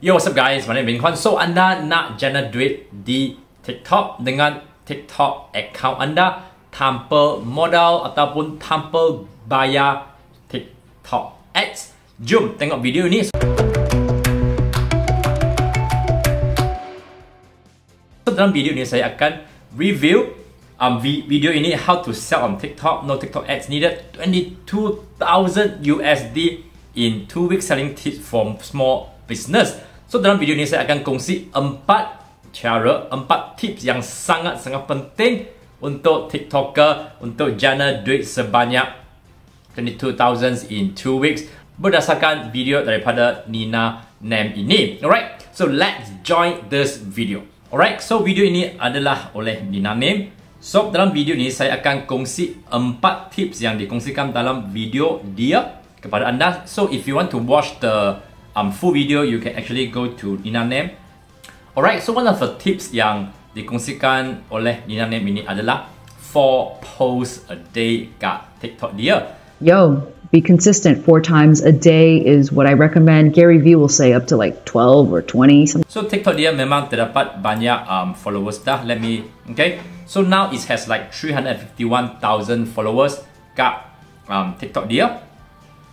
Yo, what's up guys? My name is Weng Honn. So, anda nak generate di TikTok dengan TikTok account anda tanpa modal ataupun tanpa bayar TikTok ads. Jom tengok video ni. So, dalam video ni saya akan review video ini how to sell on TikTok, no TikTok ads needed, $22,000 in 2 weeks selling tips from small business. So dalam video ni saya akan kongsi 4 tips yang sangat-sangat penting untuk TikToker untuk generate duit sebanyak $22,000 in 2 weeks berdasarkan video daripada Nina Nam ini. Alright, so let's join this video. Alright, so video ini adalah oleh Nina Nam. So dalam video ni saya akan kongsi 4 tips yang dikongsikan dalam video dia kepada anda. So if you want to watch the full video, you can actually go to Nina Nam. Alright, so one of the tips yang dikongsikan oleh Nina Nam ini adalah 4 posts a day kat TikTok dia. Yo, be consistent. 4 times a day is what I recommend. Gary V will say up to like 12 or 20. Something. So TikTok dia memang terdapat banyak followers dah. So now it has like 351,000 followers kat TikTok dia.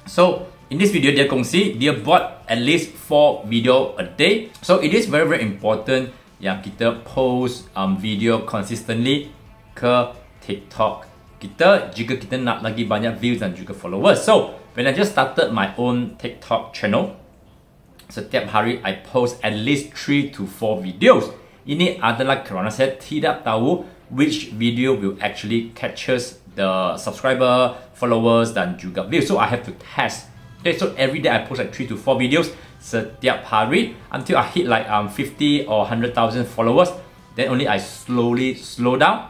So in this video, dia kongsi, dia buat at least 4 video a day. So it is very, very important yang kita post video consistently ke TikTok kita jika kita nak lagi banyak views dan juga followers. So when I just started my own TikTok channel, setiap hari I post at least 3 to 4 videos. Ini adalah kerana saya tidak tahu which video will actually catches the subscriber, followers dan juga views. So I have to test. Okay, so every day I post like 3 to 4 videos setiap hari until I hit like 50 or 100,000 followers. Then only I slowly slow down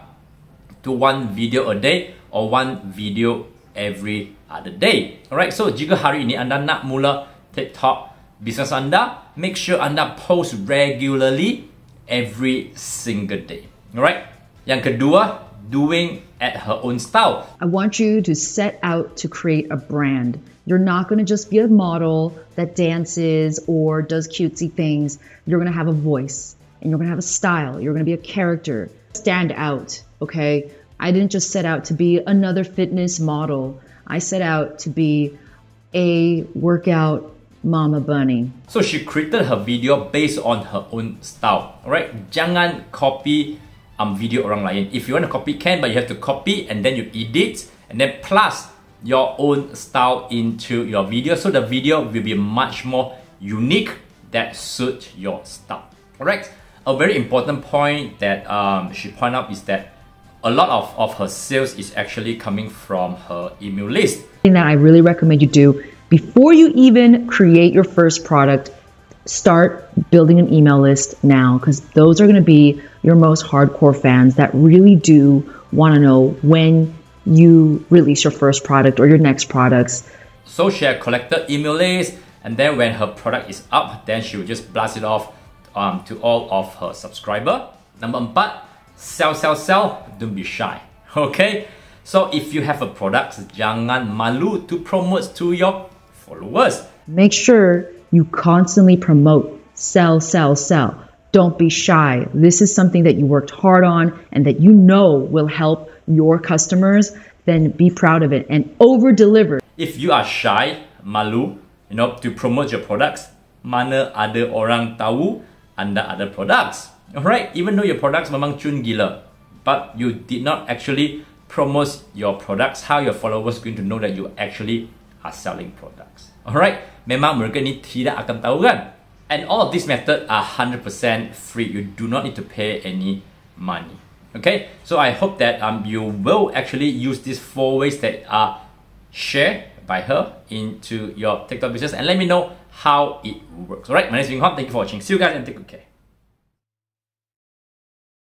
to 1 video a day or 1 video every other day. Alright, so jika hari ini anda nak mula TikTok business anda, make sure anda post regularly every single day. Alright, yang kedua, doing at her own style. I want you to set out to create a brand. You're not going to just be a model that dances or does cutesy things. You're going to have a voice and you're going to have a style. You're going to be a character. Stand out, okay? I didn't just set out to be another fitness model. I set out to be a workout mama bunny. So she created her video based on her own style, alright? Jangan copy video orang lain. If you want to copy, can, but you have to copy and then you edit and then plus your own style into your video, so the video will be much more unique that suits your style. Alright, a very important point that she pointed out is that a lot of her sales is actually coming from her email list. Something that I really recommend you do before you even create your first product, start building an email list now, because those are going to be your most hardcore fans that really do want to know when you release your first product or your next products. So she had collected email lists, and then when her product is up, then she will just blast it off to all of her subscriber. Number 4, sell. Don't be shy. Okay, so if you have a product, jangan malu to promote to your followers. Make sure you constantly promote. Sell. Don't be shy. This is something that you worked hard on and that you know will help your customers, then be proud of it and over deliver. If you are shy, malu, you know, to promote your products, mana ada orang tahu anda ada products. Alright, even though your products memang cun gila, but you did not actually promote your products, how your followers going to know that you actually are selling products? Alright, memang mereka ni tidak akan tahu kan? And all of these methods are 100% free. You do not need to pay any money. Okay, so I hope that you will actually use these 4 ways that are shared by her into your TikTok business and let me know how it works. Alright, my name is Weng Honn. Thank you for watching. See you guys and take good care.